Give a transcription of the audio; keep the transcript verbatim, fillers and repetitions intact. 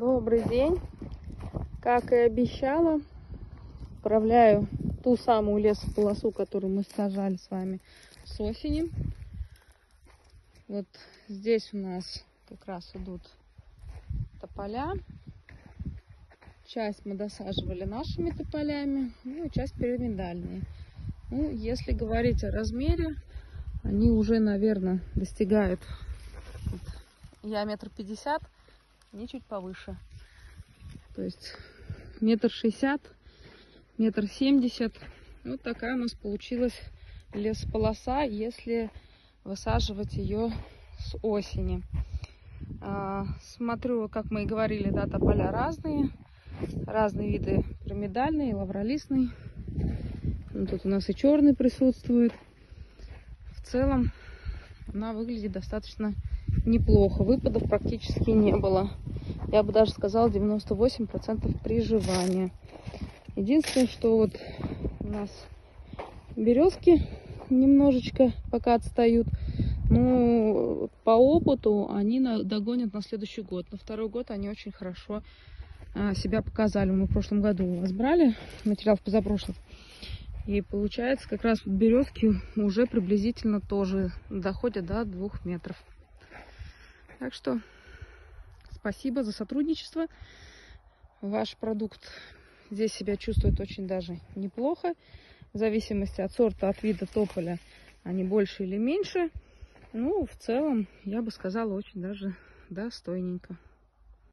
Добрый день. Как и обещала, отправляю ту самую лесополосу, которую мы сажали с вами с осени. Вот здесь у нас как раз идут тополя. Часть мы досаживали нашими тополями, ну, часть пирамидальные. Ну, если говорить о размере, они уже, наверное, достигают, я метр пятьдесят, не чуть повыше. То есть метр шестьдесят, метр семьдесят. Вот такая у нас получилась лесополоса, если высаживать ее с осени. А, смотрю, как мы и говорили, да, тополя разные. Разные виды: пирамидальный, лавролистный. Ну, тут у нас и черный присутствует. В целом она выглядит достаточно неплохо. Выпадов практически не было. Я бы даже сказала, девяносто восемь процентов приживания. Единственное, что вот у нас березки немножечко пока отстают. Ну, по опыту они догонят на следующий год. На второй год они очень хорошо себя показали. Мы в прошлом году у вас брали материал, в позапрошлом. И получается, как раз березки уже приблизительно тоже доходят до двух метров. Так что спасибо за сотрудничество. Ваш продукт здесь себя чувствует очень даже неплохо. В зависимости от сорта, от вида тополя, они больше или меньше. Ну, в целом, я бы сказала, очень даже достойненько.